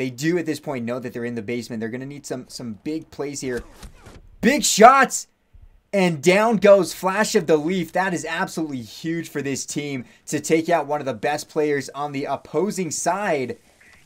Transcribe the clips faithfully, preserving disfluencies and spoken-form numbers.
They do at this point know that they're in the basement. They're going to need some some big plays here. Big shots! And down goes Flash of the Leaf. That is absolutely huge for this team. To take out one of the best players on the opposing side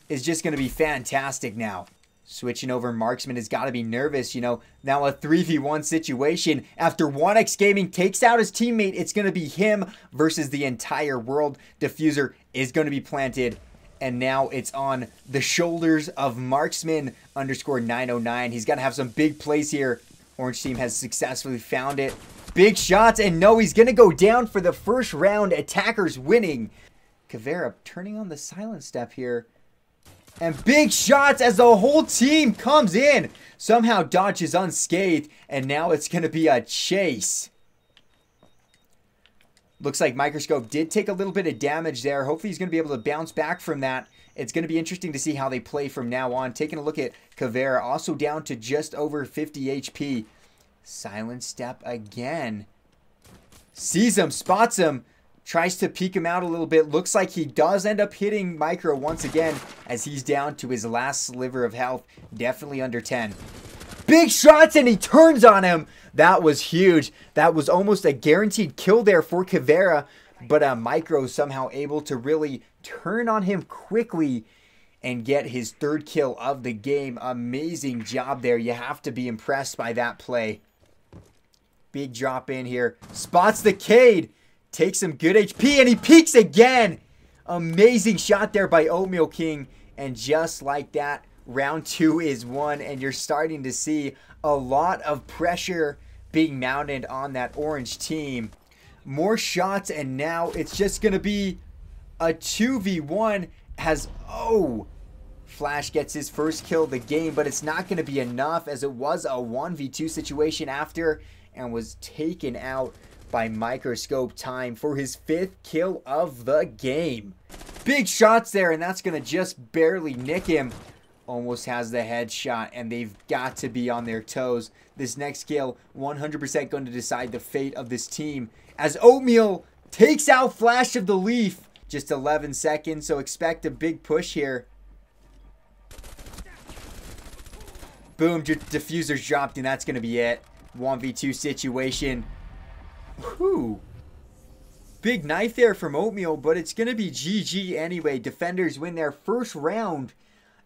is just going to be fantastic now. Switching over, Marksman has got to be nervous, you know. Now a three v one situation. After one X Gaming takes out his teammate, it's going to be him versus the entire world. Diffuser is going to be planted. And now it's on the shoulders of Marksman underscore nine oh nine. He's got to have some big plays here. Orange team has successfully found it. Big shots, and no, he's going to go down for the first round. Attackers winning. Caveira turning on the silent step here. And big shots as the whole team comes in. Somehow Dodge is unscathed, and now it's going to be a chase. Looks like Microscope did take a little bit of damage there. Hopefully he's going to be able to bounce back from that. It's going to be interesting to see how they play from now on. Taking a look at Caveira, also down to just over fifty H P. Silent step again. Sees him, spots him, tries to peek him out a little bit. Looks like he does end up hitting Micro once again as he's down to his last sliver of health. Definitely under ten. Big shots, and he turns on him. That was huge. That was almost a guaranteed kill there for Caveira. But uh, Micro somehow able to really turn on him quickly and get his third kill of the game. Amazing job there. You have to be impressed by that play. Big drop in here. Spots the Cade. Takes some good H P, and he peeks again. Amazing shot there by Oatmeal King. And just like that, round two is won, and you're starting to see a lot of pressure being mounted on that orange team. More shots, and now it's just going to be a two v one as, oh, Flash gets his first kill of the game, but it's not going to be enough as it was a one v two situation after and was taken out by Microscope. Time for his fifth kill of the game. Big shots there, and that's going to just barely nick him. Almost has the headshot, and they've got to be on their toes. This next kill, one hundred percent going to decide the fate of this team. As Oatmeal takes out Flash of the Leaf. Just eleven seconds, so expect a big push here. Boom, diffuser's dropped, and that's going to be it. one v two situation. Whew. Big knife there from Oatmeal, but it's going to be G G anyway. Defenders win their first round.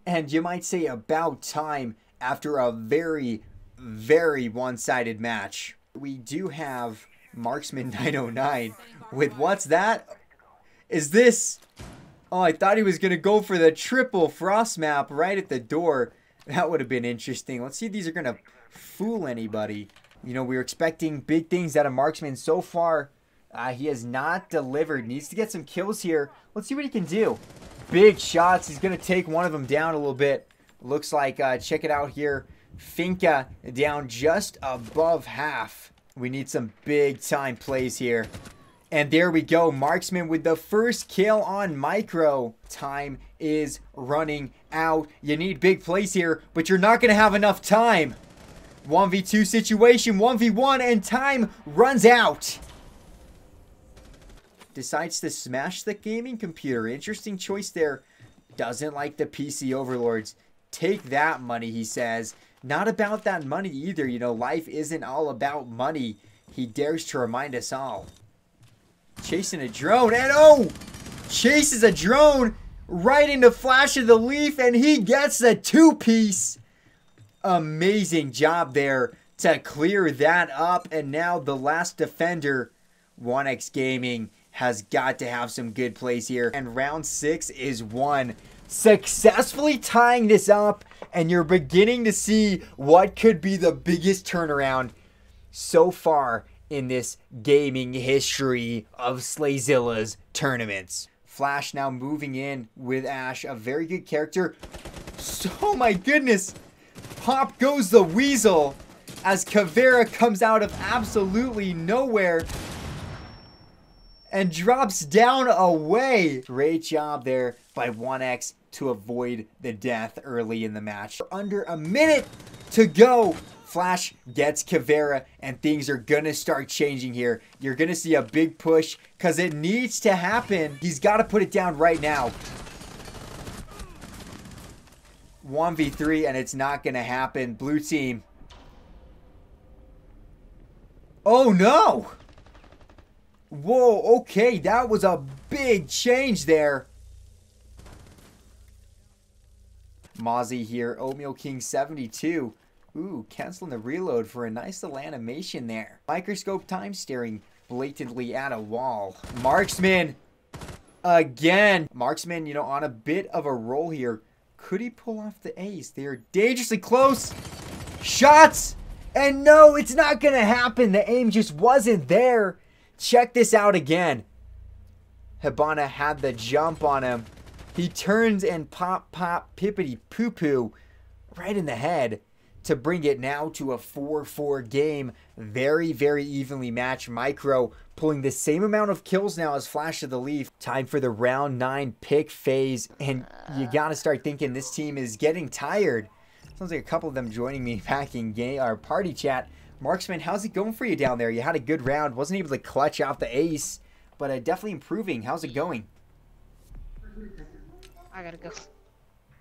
And you might say about time after a very, very one-sided match. We do have Marksman nine oh nine with what's that? Is this? Oh, I thought he was going to go for the triple frost map right at the door. That would have been interesting. Let's see if these are going to fool anybody. You know, we were expecting big things out of Marksman so far. Uh, he has not delivered. Needs to get some kills here. Let's see what he can do. Big shots. He's going to take one of them down a little bit. Looks like, uh, check it out here. Finca down just above half. We need some big time plays here. And there we go. Marksman with the first kill on Micro. Time is running out. You need big plays here, but you're not going to have enough time. one v two situation, one v one, and time runs out. Decides to smash the gaming computer. Interesting choice there. Doesn't like the P C overlords. Take that money, he says. Not about that money either. You know, life isn't all about money. He dares to remind us all. Chasing a drone. And oh! Chases a drone right into Flash of the Leaf. And he gets the two-piece. Amazing job there to clear that up. And now the last defender, one X Gaming, has got to have some good plays here. And round six is won. Successfully tying this up, and you're beginning to see what could be the biggest turnaround so far in this gaming history of Slayzilla's tournaments. Flash now moving in with Ash, a very good character. Oh my goodness! Pop goes the weasel as Caveira comes out of absolutely nowhere and drops down away. Great job there by one X to avoid the death early in the match. Under a minute to go. Flash gets Caveira, and things are gonna start changing here. You're gonna see a big push because it needs to happen. He's got to put it down right now. one v three, and it's not going to happen. Blue team. Oh, no. Whoa, okay. That was a big change there. Mozzie here. Oatmeal King seventy-two. Ooh, canceling the reload for a nice little animation there. Microscope time staring blatantly at a wall. Marksman again. Marksman, you know, on a bit of a roll here. Could he pull off the ace? They are dangerously close. Shots! And no, it's not going to happen. The aim just wasn't there. Check this out again. Hibana had the jump on him. He turns and pop, pop, pippity, poo, poo, right in the head to bring it now to a four four game. Very, very evenly matched. Micro pulling the same amount of kills now as Flash of the Leaf. Time for the round nine pick phase. And you got to start thinking this team is getting tired. Sounds like a couple of them joining me back in game, our party chat. Marksman, how's it going for you down there? You had a good round. Wasn't able to clutch out the ace, but uh, definitely improving. How's it going? I gotta go.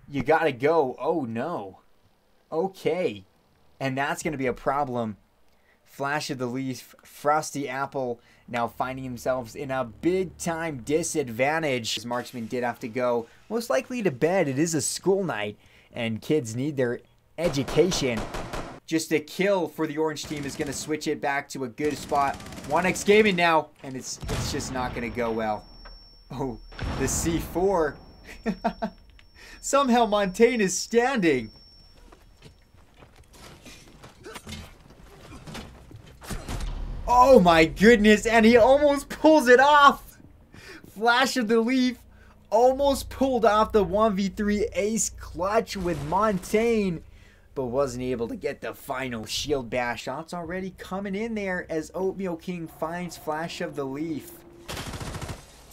You gotta go. Oh, no. Okay. And that's gonna be a problem. Flash of the Leaf, Frosty Apple, now finding themselves in a big-time disadvantage. Marksman did have to go, most likely to bed. It is a school night, and kids need their education. Just a kill for the orange team is going to switch it back to a good spot. one X Gaming now, and it's it's just not going to go well. Oh, the C four. Somehow Montagne is standing. Oh my goodness, and he almost pulls it off. Flash of the Leaf almost pulled off the one v three ace clutch with Montagne, but wasn't able to get the final shield bash. Shots already coming in there as Oatmeal King finds Flash of the Leaf.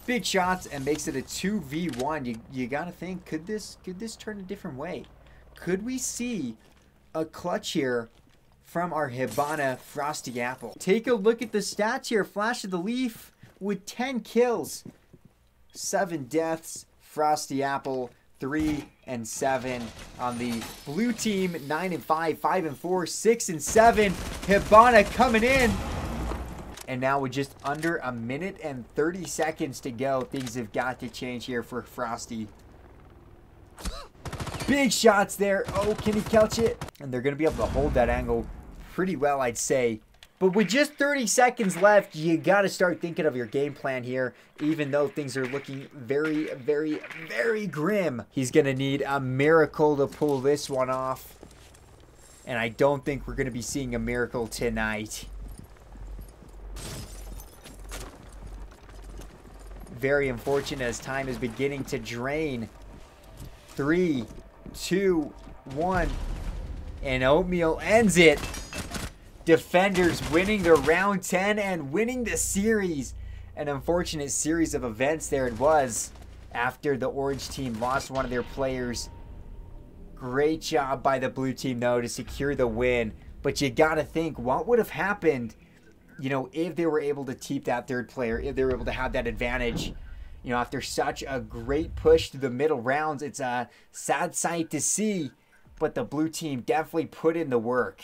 Big shots and makes it a two v one. You, you gotta think, could this, could this turn a different way? Could we see a clutch here from our Hibana Frosty Apple? Take a look at the stats here. Flash of the Leaf with ten kills, seven deaths. Frosty Apple three and seven on the blue team. Nine and five, five and four, six and seven. Hibana coming in, and now with just under a minute and thirty seconds to go, things have got to change here for Frosty. Big shots there. Oh, can he catch it? And they're gonna be able to hold that angle pretty well, I'd say. But with just thirty seconds left, you got to start thinking of your game plan here, even though things are looking very, very, very grim. He's going to need a miracle to pull this one off. And I don't think we're going to be seeing a miracle tonight. Very unfortunate as time is beginning to drain. Three, two, one. And Oatmeal ends it. Defenders winning the round ten and winning the series. An unfortunate series of events there it was after the orange team lost one of their players. Great job by the blue team though to secure the win. But you gotta think, what would have happened, you know, if they were able to keep that third player, if they were able to have that advantage. You know, after such a great push through the middle rounds, it's a sad sight to see, but the blue team definitely put in the work.